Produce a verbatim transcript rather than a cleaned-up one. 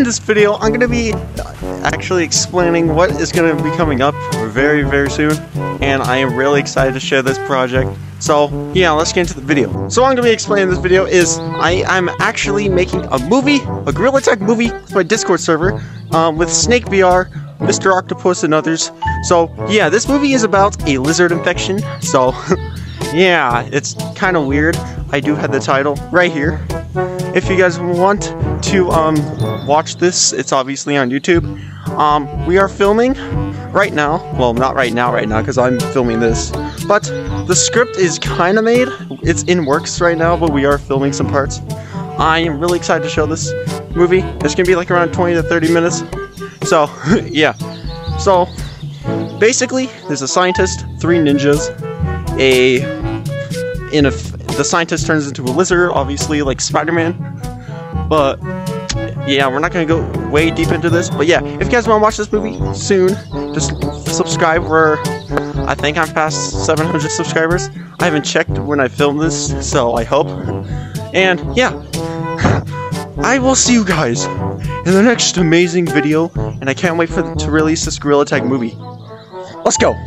in this video, I'm going to be actually explaining what is going to be coming up very, very soon, and I am really excited to share this project. So, yeah, let's get into the video. So what I'm going to be explaining in this video is I, I'm actually making a movie, a Gorilla Tag movie, with my Discord server, um, with Snake V R, Mister Octopus, and others. So, yeah, this movie is about a lizard infection, so... Yeah, it's kind of weird. I do have the title right here. If you guys want to um, watch this, it's obviously on YouTube. Um, we are filming right now. Well, not right now, right now, because I'm filming this. But the script is kind of made. It's in works right now, but we are filming some parts. I am really excited to show this movie. It's going to be like around twenty to thirty minutes. So, yeah. So, basically, there's a scientist, three ninjas, a... And if the scientist turns into a lizard, obviously, like Spider-Man. But, yeah, we're not going to go way deep into this. But, yeah, if you guys want to watch this movie soon, just subscribe. We're, I think I'm past seven hundred subscribers. I haven't checked when I filmed this, so I hope. And, yeah, I will see you guys in the next amazing video. And I can't wait for them to release this Gorilla Tag movie. Let's go.